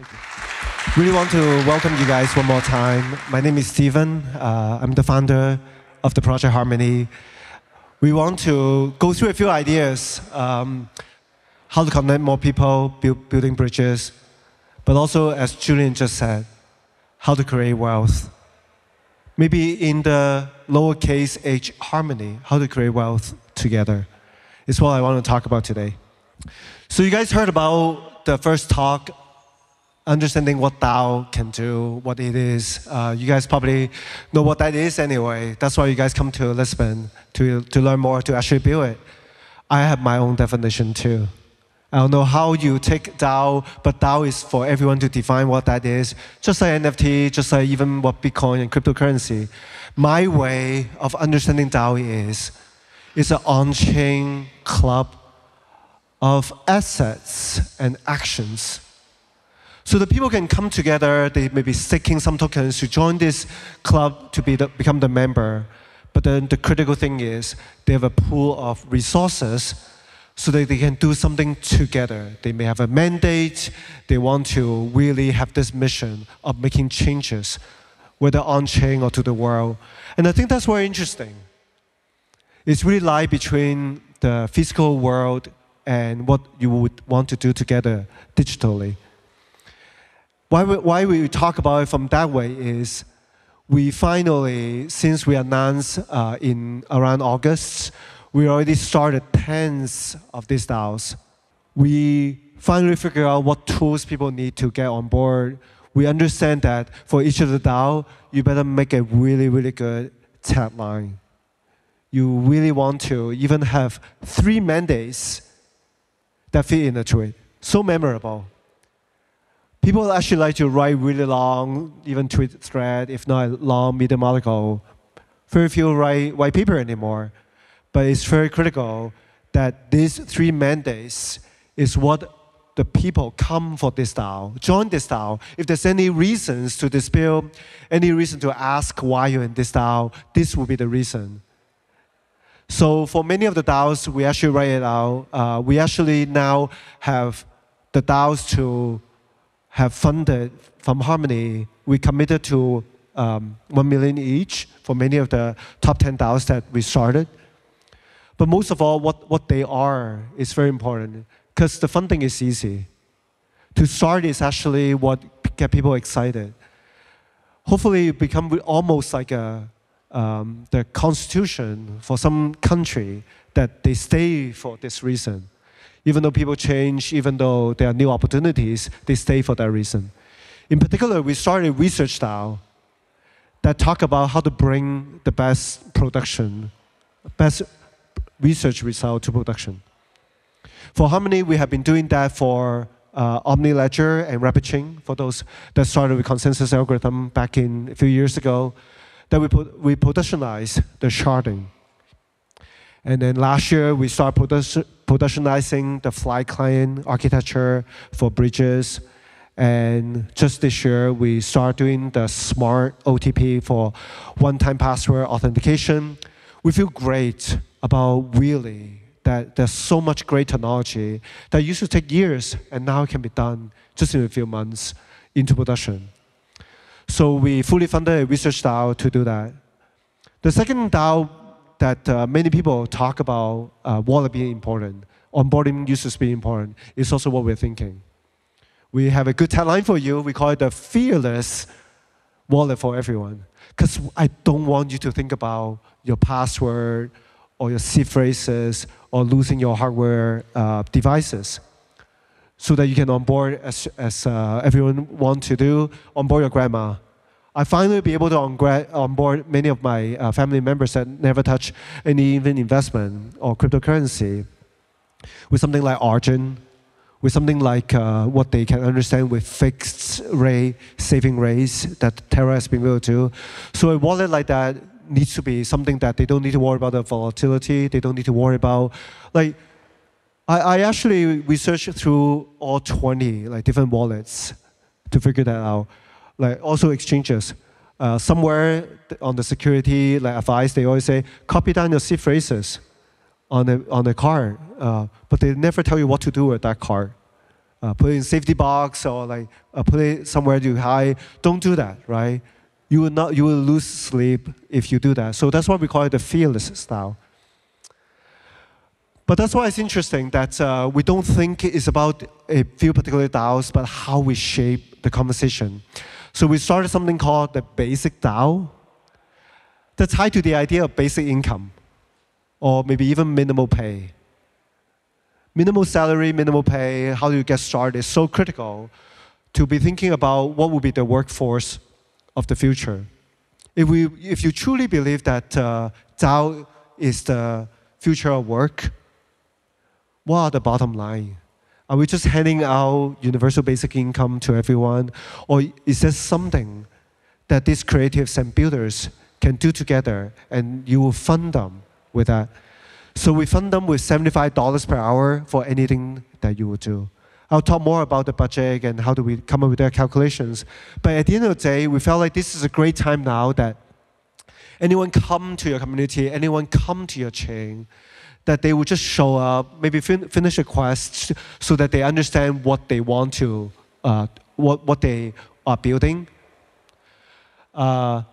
Thank you. Really want to welcome you guys one more time. My name is Stephen. I'm the founder of the Project Harmony. We want to go through a few ideas, how to connect more people, building bridges, but also, as Julian just said, how to create wealth. Maybe in the lowercase h harmony, how to create wealth together. It's what I want to talk about today. So you guys heard about the first talk, understanding what DAO can do, what it is. You guys probably know what that is anyway. That's why you guys come to Lisbon, to learn more, to actually build it. I have my own definition too. I don't know how you take DAO, but DAO is for everyone to define what that is, just like NFT, just like even what Bitcoin and cryptocurrency. My way of understanding DAO is it's an on-chain club of assets and actions. So the people can come together, they may be staking some tokens to join this club to become the member. But then the critical thing is they have a pool of resources so that they can do something together. They may have a mandate, they want to really have this mission of making changes, whether on-chain or to the world. And I think that's very interesting. It's really lies between the physical world and what you would want to do together digitally. Why we talk about it from that way is we finally, since we announced in around August, we already started tens of these DAOs. We finally figure out what tools people need to get on board. We understand that for each of the DAO, you better make a really, really good tagline. You really want to even have 3 mandates that fit into it. So memorable. People actually like to write really long, even tweet thread, if not long medium article. Very few write white paper anymore. But it's very critical that these 3 mandates is what the people come for this DAO, join this DAO. If there's any reasons to dispute, any reason to ask why you're in this DAO, this will be the reason. So for many of the DAOs, we actually write it out. We actually now have the DAOs to have funded from Harmony. We committed to 1 million each for many of the top 10 DAOs that we started. But most of all, what they are is very important, because the funding is easy. To start is actually what get people excited. Hopefully, it becomes almost like a, the constitution for some country that they stay for this reason. Even though people change, even though there are new opportunities, they stay for that reason. In particular, we started research DAO that talk about how to bring the best production, best research result to production. For Harmony, we have been doing that for Omni-Ledger and RapidChain, for those that started with consensus algorithm back in a few years ago, that we productionized the sharding. And then last year, we started productionizing the Fly client architecture for bridges. And just this year, we started doing the smart OTP for one-time password authentication. We feel great about really that there's so much great technology that used to take years and now can be done just in a few months into production. So we fully funded a research DAO to do that. The second DAO that many people talk about wallet being important, onboarding users being important, is also what we're thinking. We have a good tagline for you. We call it the fearless wallet for everyone. Because I don't want you to think about your password, or your seed phrases, or losing your hardware devices, so that you can onboard, as everyone wants to do, onboard your grandma. I finally be able to onboard many of my family members that never touch any even investment or cryptocurrency with something like Argent, with something like what they can understand with fixed rate saving rates that Terra has been able to. So a wallet like that needs to be something that they don't need to worry about the volatility, they don't need to worry about. Like, I actually researched through all 20 like, different wallets to figure that out. Like, also exchanges. Somewhere on the security like advice, they always say, copy down your seed phrases on a card, but they never tell you what to do with that card. put it in a safety box or like put it somewhere to hide. Don't do that, right? You will not. You will lose sleep if you do that. So that's why we call it the fearless DAO. But that's why it's interesting that we don't think it's about a few particular DAOs, but how we shape the conversation. So we started something called the Basic DAO that's tied to the idea of basic income, or maybe even minimal pay. Minimal salary, minimal pay, how do you get started is so critical to be thinking about what will be the workforce of the future. If you truly believe that DAO is the future of work, what are the bottom line? Are we just handing out universal basic income to everyone? Or is there something that these creatives and builders can do together and you will fund them with that? So we fund them with $75 per hour for anything that you will do. I'll talk more about the budget and how do we come up with their calculations. But at the end of the day, we felt like this is a great time now that anyone come to your community, anyone come to your chain, that they will just show up, maybe finish a quest so that they understand what they want to, what they are building. And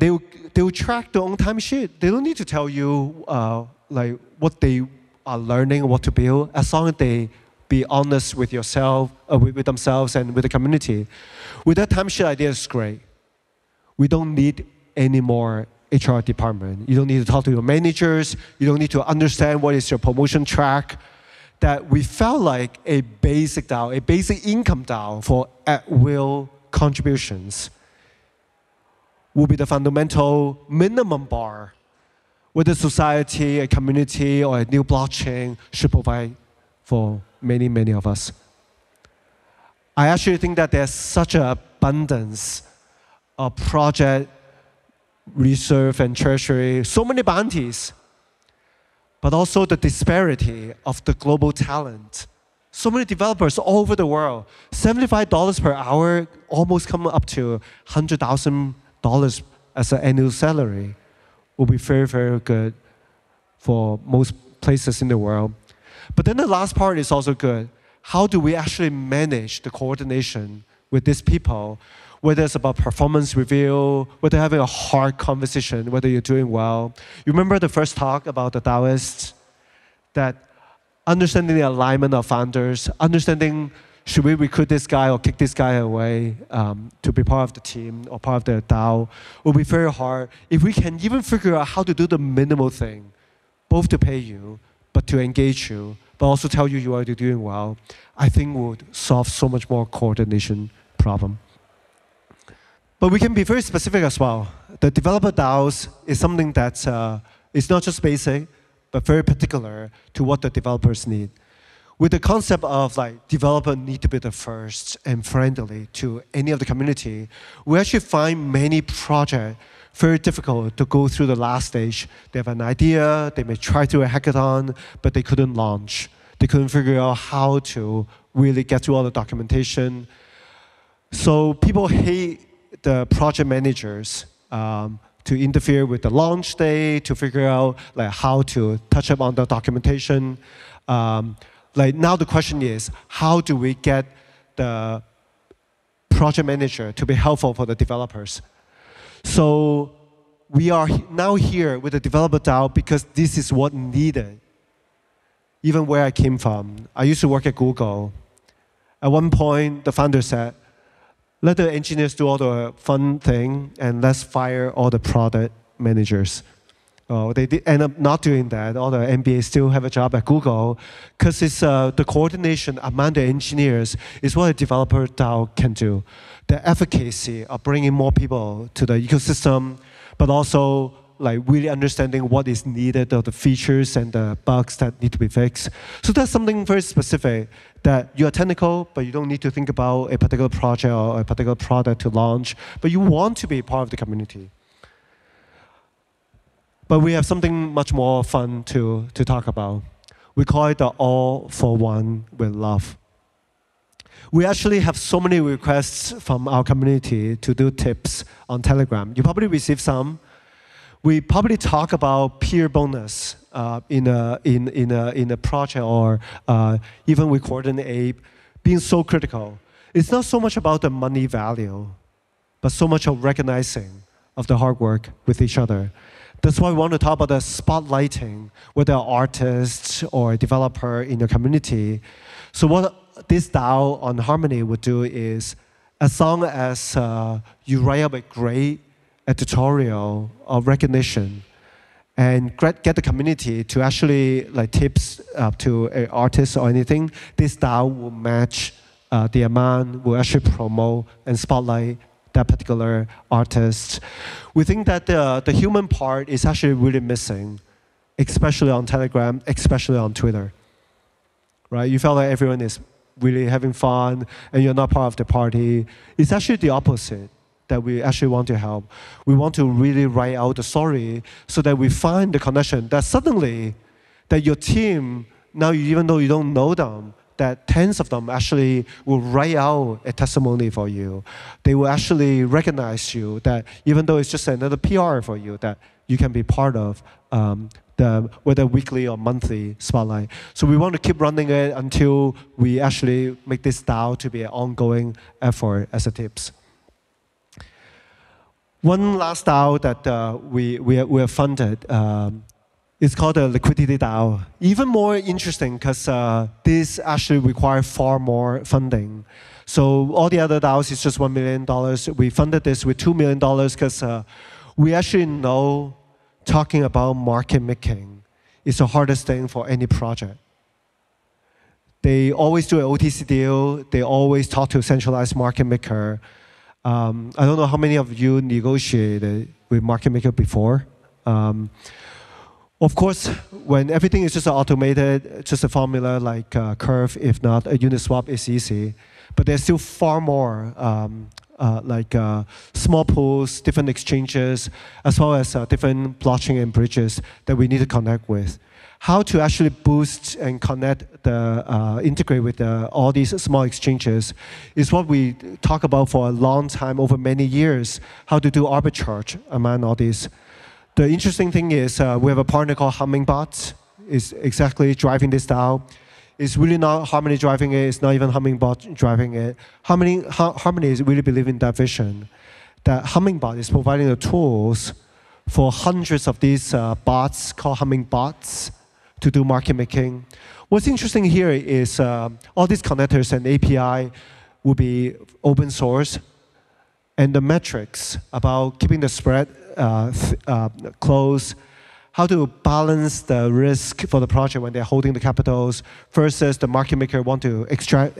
they will track their own timesheet. They don't need to tell you like what they are learning, what to build, as long as they be honest with yourself, with themselves and with the community. With that timesheet idea, it's great. We don't need any more HR department. You don't need to talk to your managers. You don't need to understand what is your promotion track. That we felt like a basic DAO, a basic income DAO for at-will contributions will be the fundamental minimum bar whether society, a community, or a new blockchain should provide for many, many of us. I actually think that there's such an abundance of project reserve and treasury, so many bounties, but also the disparity of the global talent. So many developers all over the world. $75 per hour almost come up to $100,000 as an annual salary will be very, very good for most places in the world. But then the last part is also good. How do we actually manage the coordination with these people? Whether it's about performance review, whether having a hard conversation, whether you're doing well. You remember the first talk about the Taoists? That understanding the alignment of founders, understanding should we recruit this guy or kick this guy away to be part of the team or part of the DAO will be very hard. If we can even figure out how to do the minimal thing, both to pay you, but to engage you, but also tell you you are doing well, I think would solve so much more coordination problem. But we can be very specific as well. The developer DAOs is something that is not just basic, but very particular to what the developers need. With the concept of like developer need to be the first and friendly to any of the community, we actually find many projects very difficult to go through the last stage. They have an idea, they may try to a hackathon, but they couldn't launch. They couldn't figure out how to really get through all the documentation. So people hate the project managers to interfere with the launch day, to figure out like, how to touch up on the documentation. Like now the question is, how do we get the project manager to be helpful for the developers? So we are now here with the developer DAO because this is what needed. Even where I came from, I used to work at Google. At one point, the founder said, let the engineers do all the fun thing, and let's fire all the product managers. Oh, they did end up not doing that. All the MBAs still have a job at Google, because it's the coordination among the engineers is what a developer DAO can do. The efficacy of bringing more people to the ecosystem, but also like really understanding what is needed of the features and the bugs that need to be fixed. So that's something very specific that you're technical, but you don't need to think about a particular project or a particular product to launch, but you want to be part of the community. But we have something much more fun to talk about. We call it the all for one with love. We actually have so many requests from our community to do tips on Telegram. You probably received some. We probably talk about peer bonus in a project, or even we coordinate Aave, being so critical. It's not so much about the money value, but so much of recognizing of the hard work with each other. That's why we want to talk about the spotlighting, whether artists or a developer in your community. So what this DAO on Harmony would do is, as long as you write up a great tutorial of recognition, and get the community to actually like tips to an artist or anything, this DAO will match the amount, will actually promote and spotlight that particular artist. We think that the human part is actually really missing, especially on Telegram, especially on Twitter. Right? You feel like everyone is really having fun, and you're not part of the party. It's actually the opposite that we actually want to help. We want to really write out the story so that we find the connection, that suddenly that your team, now even though you don't know them, that tens of them actually will write out a testimony for you. They will actually recognize you, that even though it's just another PR for you, that you can be part of whether weekly or monthly spotlight. So we want to keep running it until we actually make this DAO to be an ongoing effort as a tips. One last DAO that we have funded, it's called a liquidity DAO. Even more interesting, because this actually requires far more funding. So all the other DAOs is just $1 million. We funded this with $2 million, because we actually know talking about market making is the hardest thing for any project. They always do an OTC deal. They always talk to a centralized market maker. I don't know how many of you negotiated with market maker before. Of course, when everything is just automated, just a formula like Curve, if not a Uniswap, is easy. But there's still far more small pools, different exchanges, as well as different blockchain and bridges that we need to connect with. How to actually boost and connect, integrate with all these small exchanges is what we talk about for a long time, over many years, how to do arbitrage among all these. The interesting thing is we have a partner called HummingBot. It's exactly driving this DAO. It's really not Harmony driving it. It's not even HummingBot driving it. Harmony is really believing that vision, that HummingBot is providing the tools for hundreds of these bots called HummingBots to do market making. What's interesting here is all these connectors and API will be open source, and the metrics about keeping the spread close, how to balance the risk for the project when they're holding the capitals versus the market maker want to extract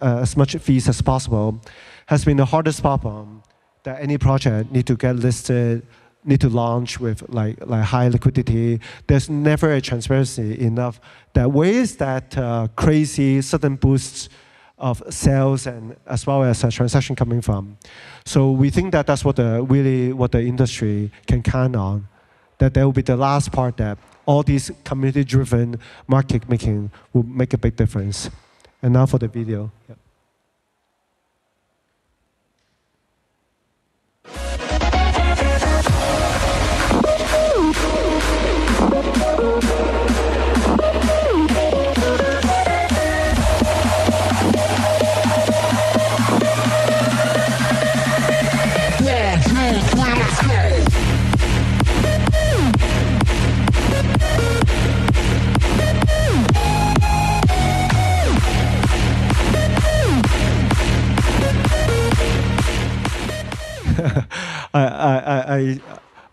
as much fees as possible, has been the hardest problem that any project need to get listed, need to launch with like high liquidity. There's never a transparency enough. That where is that crazy sudden boosts of sales and as well as a transaction coming from? So we think that that's what really what the industry can count on. That there will be the last part that all these community-driven market making will make a big difference. And now for the video. Yep.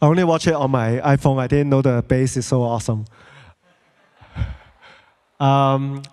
I only watch it on my iPhone. I didn't know the bass is so awesome.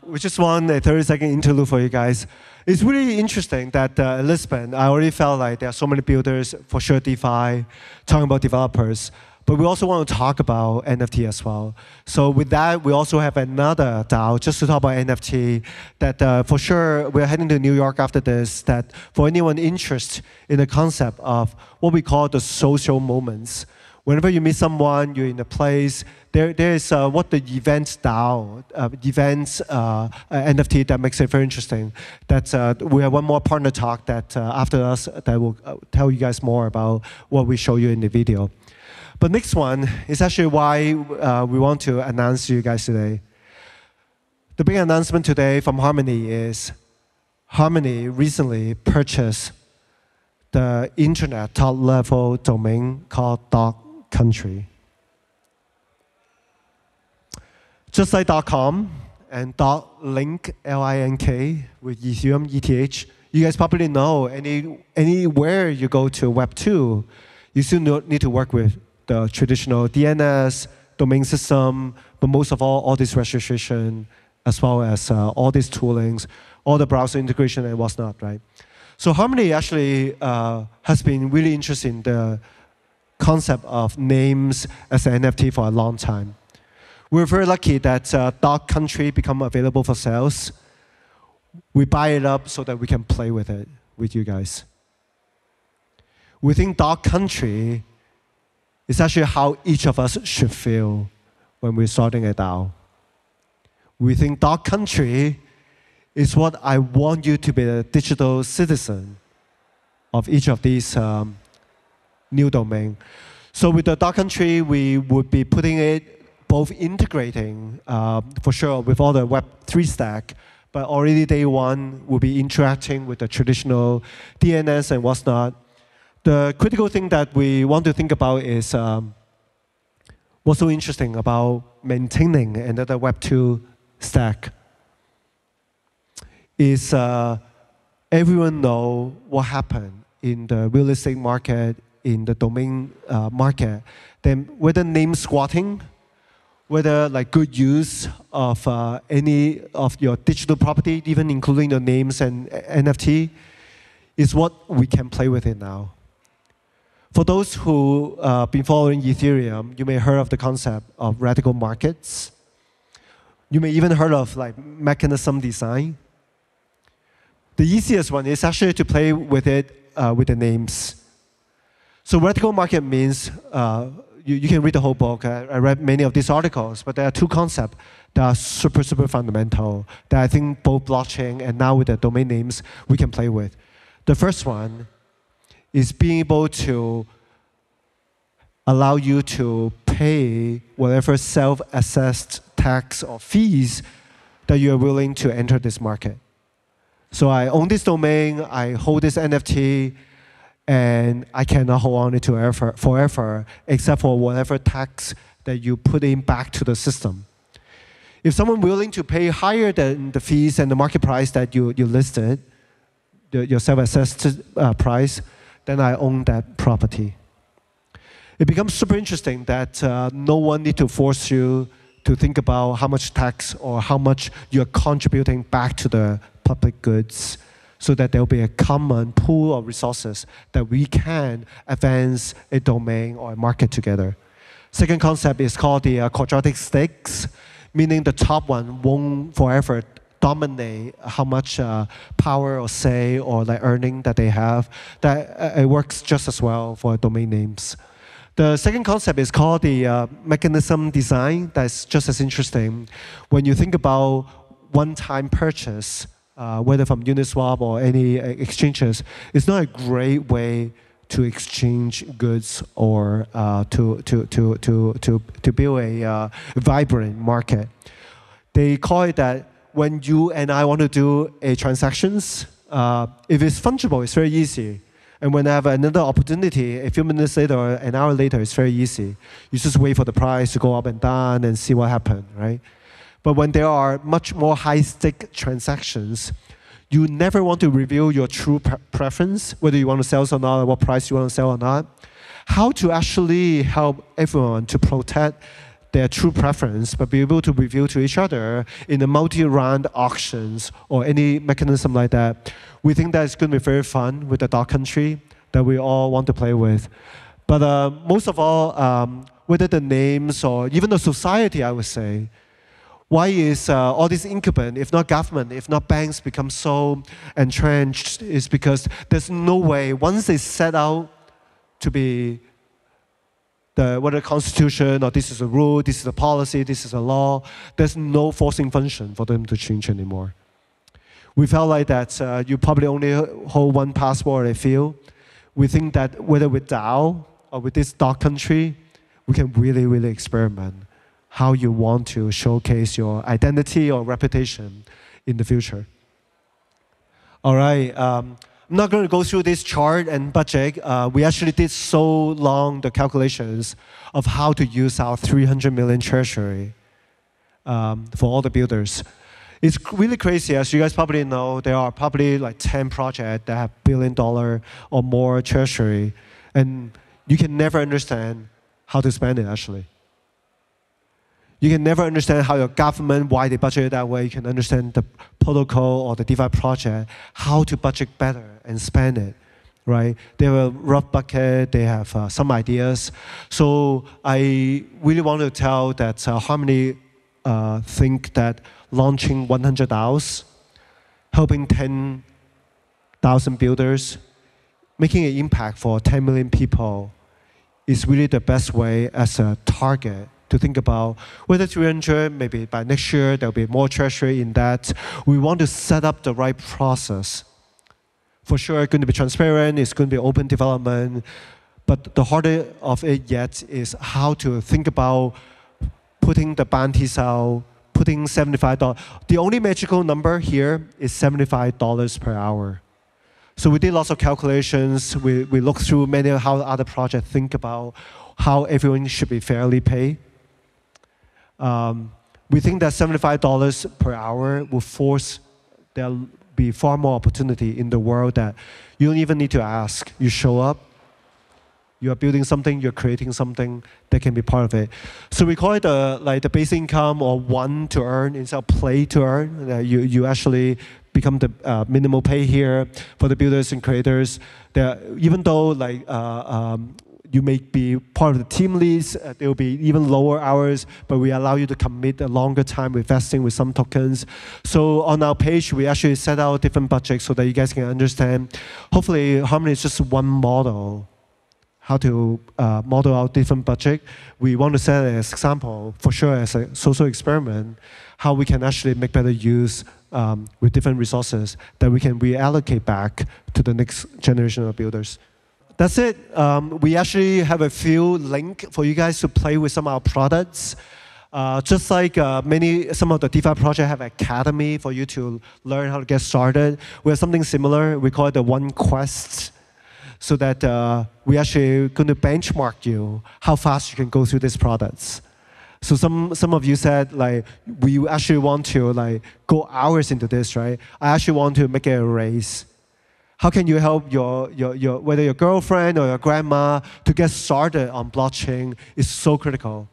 We just want a 30-second interlude for you guys. It's really interesting that Lisbon, I already felt like there are so many builders, for sure DeFi, talking about developers. But we also want to talk about NFT as well. So with that, we also have another DAO just to talk about NFT. That for sure, we're heading to New York after this, that for anyone interested in the concept of what we call the social moments. Whenever you meet someone, you're in a place, there is what the events DAO, NFT that makes it very interesting. That we have one more partner talk that after us that will tell you guys more about what we show you in the video. But next one is actually why we want to announce you guys today. The big announcement today from Harmony is Harmony recently purchased the internet top-level domain called .country. Just like .com and .link, L-I-N-K, with Ethereum, ETH, you guys probably know anywhere you go to Web 2, you still need to work with the traditional DNS, domain system, but most of all this registration, as well as all these toolings, all the browser integration and what's not, right? So Harmony actually has been really interested in the concept of names as an NFT for a long time. We're very lucky that .country become available for sales. We buy it up so that we can play with it with you guys. Within .country, it's actually how each of us should feel when we're starting a DAO. Within .country, it's what I want you to be a digital citizen of each of these new domain. So with the .country, we would be putting it, both integrating, for sure, with all the Web3 stack, but already day one, we'll be interacting with the traditional DNS and what's not. The critical thing that we want to think about is what's so interesting about maintaining another Web2 stack is everyone knows what happened in the real estate market, in the domain market. Then whether name squatting, whether like good use of any of your digital property, even including the names and NFT, is what we can play with it now. For those who been following Ethereum, you may heard of the concept of radical markets. You may even heard of like mechanism design. The easiest one is actually to play with it with the names. So radical market means, you can read the whole book. I read many of these articles, but there are two concepts that are super, super fundamental that I think both blockchain and now with the domain names we can play with. The first one is being able to allow you to pay whatever self-assessed tax or fees that you're willing to enter this market. So I own this domain, I hold this NFT, and I cannot hold on to it forever, except for whatever tax that you put in back to the system. If someone willing to pay higher than the fees and the market price that you listed, your self-assessed price, then I own that property. It becomes super interesting that no one need to force you to think about how much tax or how much you're contributing back to the public goods, so that there will be a common pool of resources that we can advance a domain or a market together. Second concept is called the quadratic stakes, meaning the top one won't forever dominate how much power or say or like earning that they have. That it works just as well for domain names. The second concept is called the mechanism design. That's just as interesting. When you think about one-time purchase, whether from Uniswap or any exchanges, it's not a great way to exchange goods or to build a vibrant market. They call it that when you and I want to do a transactions, if it's fungible, it's very easy. And when I have another opportunity, a few minutes later or an hour later, it's very easy. You just wait for the price to go up and down and see what happened, right? But when there are much more high-stake transactions, you never want to reveal your true preference, whether you want to sell or not, or what price you want to sell or not. How to actually help everyone to protect their true preference, but be able to reveal to each other in the multi-round auctions or any mechanism like that. We think that it's going to be very fun with the .country that we all want to play with. But most of all, whether the names or even the society, I would say, why is all these incumbent, if not government, if not banks, become so entrenched is because there's no way, once they set out to be whether constitution or this is a rule, this is a policy, this is a law, there's no forcing function for them to change anymore. We felt like that you probably only hold one passport or a few. We think that whether with DAO or with this .country, we can really, really experiment how you want to showcase your identity or reputation in the future. All right. I'm not going to go through this chart and budget. We actually did so long the calculations of how to use our 300 million treasury for all the builders. It's really crazy. As you guys probably know, there are probably like 10 projects that have billion-dollar or more treasury. And you can never understand how to spend it, actually. You can never understand how your government, why they budget it that way. You can understand the protocol or the DeFi project, how to budget better and spend it, right? They have a rough bucket. They have some ideas. So I really want to tell that Harmony think that launching 100 DAOs, helping 10,000 builders, making an impact for 10 million people is really the best way as a target to think about whether 300, maybe by next year, there'll be more treasury in that. We want to set up the right process. For sure, it's going to be transparent. It's going to be open development. But the harder of it yet is how to think about putting the bounties out, putting $75. The only magical number here is $75 per hour. So we did lots of calculations. We looked through many of how other projects think about how everyone should be fairly paid. We think that $75 per hour will force there will be far more opportunity in the world that you don't even need to ask. You show up, you are building something, you're creating something that can be part of it. So we call it the base income or one to earn instead of play to earn. You actually become the minimal pay here for the builders and creators. Even though you may be part of the team leads. There will be even lower hours, but we allow you to commit a longer time with vesting with some tokens. So on our page, we actually set out different budgets so that you guys can understand. Hopefully, Harmony is just one model, how to model out different budget. We want to set it as an example, for sure, as a social experiment, how we can actually make better use with different resources that we can reallocate back to the next generation of builders. That's it. We actually have a few links for you guys to play with some of our products. Just like some of the DeFi projects have academy for you to learn how to get started. We have something similar. We call it the One Quest, so that we actually going to benchmark you how fast you can go through these products. So some of you said, like, we actually want to go hours into this, right? I actually want to make it a race. How can you help whether your girlfriend or your grandma to get started on blockchain is so critical.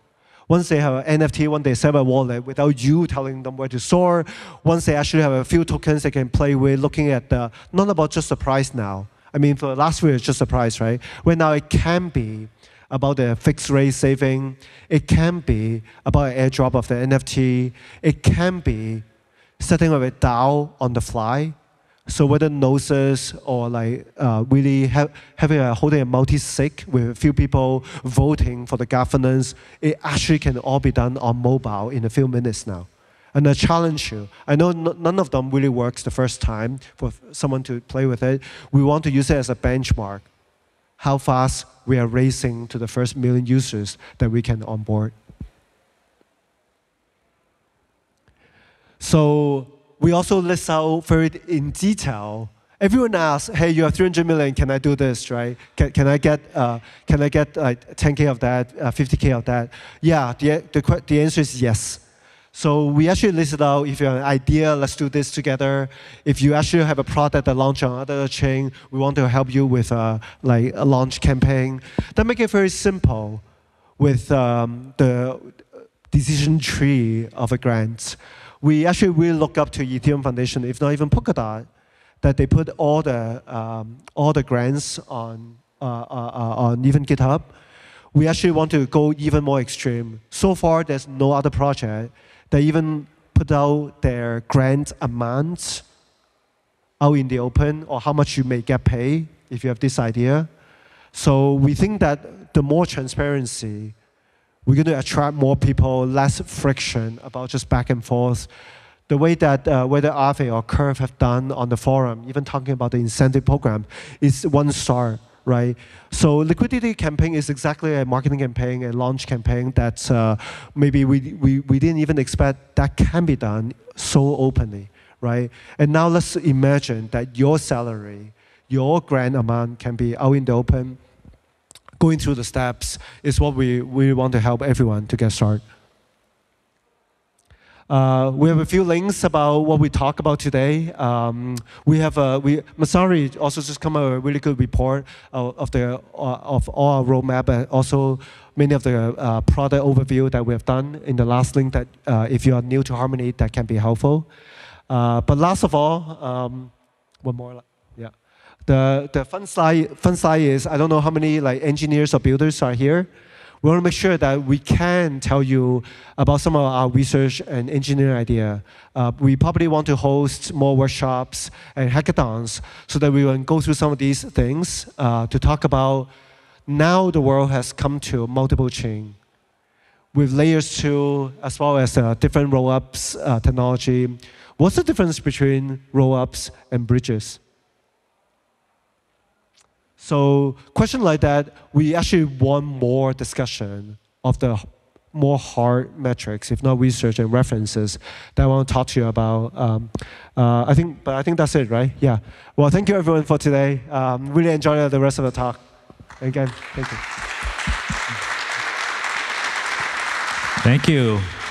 Once they have an NFT, once they set a wallet without you telling them where to store, once they actually have a few tokens they can play with, looking at not about just the price now. I mean, for the last year, it's just the price, right? Well, now it can be about the fixed rate saving. It can be about an airdrop of the NFT. It can be setting up a DAO on the fly. So whether Gnosis or really holding a multi-sig with a few people voting for the governance, it actually can all be done on mobile in a few minutes now. And I challenge you. I know none of them really works the first time for someone to play with it. We want to use it as a benchmark, how fast we are racing to the first million users that we can onboard. So we also list out for it in detail. Everyone asks, "Hey, you have 300 million. Can I do this? Right? Can I get 10K of that, 50K of that?" Yeah. The answer is yes. So we actually listed out. If you have an idea, let's do this together. If you actually have a product that launched on another chain, we want to help you with a launch campaign. That make it very simple with the decision tree of a grant. We actually will look up to Ethereum Foundation, if not even Polkadot, that they put all the grants on even GitHub. We actually want to go even more extreme. So far, there's no other project that even put out their grant amounts out in the open, or how much you may get paid if you have this idea. So we think that the more transparency, we're going to attract more people, less friction about just back and forth. The way that whether Aave or Curve have done on the forum, even talking about the incentive program, is one star. right? So liquidity campaign is exactly a marketing campaign, a launch campaign that maybe we didn't even expect that can be done so openly, right? And now let's imagine that your salary, your grant amount can be out in the open. Going through the steps is what we want to help everyone to get started. We have a few links about what we talk about today. We have Masari also just come out with a really good report of all our roadmap, and also many of the product overview that we have done in the last link. That if you are new to Harmony, that can be helpful. But last of all, one more. The fun slide is, I don't know how many engineers or builders are here. We want to make sure that we can tell you about some of our research and engineering idea. We probably want to host more workshops and hackathons so that we can go through some of these things to talk about. Now the world has come to multiple chain with layers 2 as well as different roll-ups technology. What's the difference between roll-ups and bridges? So question like that, we actually want more discussion of the more hard metrics, if not research and references, that I want to talk to you about. I think that's it, right? Yeah. Well, thank you everyone for today. Really enjoy the rest of the talk. Again, thank you. Thank you.